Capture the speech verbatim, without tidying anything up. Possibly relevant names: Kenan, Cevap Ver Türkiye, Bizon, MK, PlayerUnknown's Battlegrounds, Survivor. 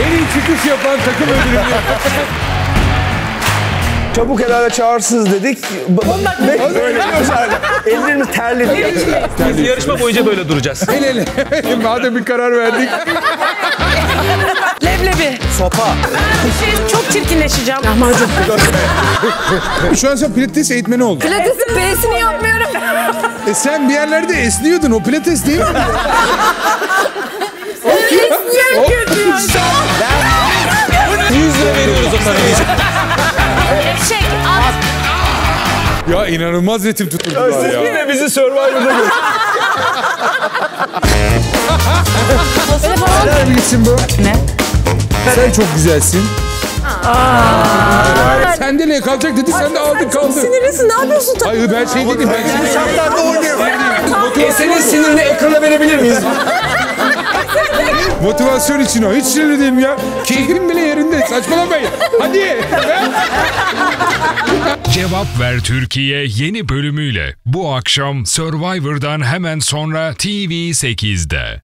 En iyi çıkış yapan takım ödülünü. Çabuk helale çağırsız dedik. on dakika. Böyle diyoruz abi. Ellerimiz terledi. Biz yarışma boyunca böyle duracağız. El ele. Madem bir karar verdik. Leblebi. Sopa. Şey, çok çirkinleşeceğim. Lahmacun. Şu an sen pilates eğitmeni oldun. Pilatesin B'sini yapmıyorum. E sen bir yerlerde esniyordun. O pilates değil mi? Esniyor kötü ya. yüz lira veriyoruz onlara. Gevşek. Ya inanılmaz ritim tutturdular ya. Siz yine bizi Survivor'da görüyorsunuz. Helal mi gitsin bu? Ne? Sen çok güzelsin. Aa. Sen de ne kalacak dedi, sen de aldın kaldı. Sinirlisin, ne yapıyorsun? Hayır ben şey dedim. Ben şartlarda oynuyorum. Senin sinirini ekrana verebilir miyiz? Motivasyon için o. Hiç sinirli değilim ya. Keyfim bile yerinde. Saçmalamayın. Hadi. Cevap Ver Türkiye yeni bölümüyle bu akşam Survivor'dan hemen sonra T V sekiz'de.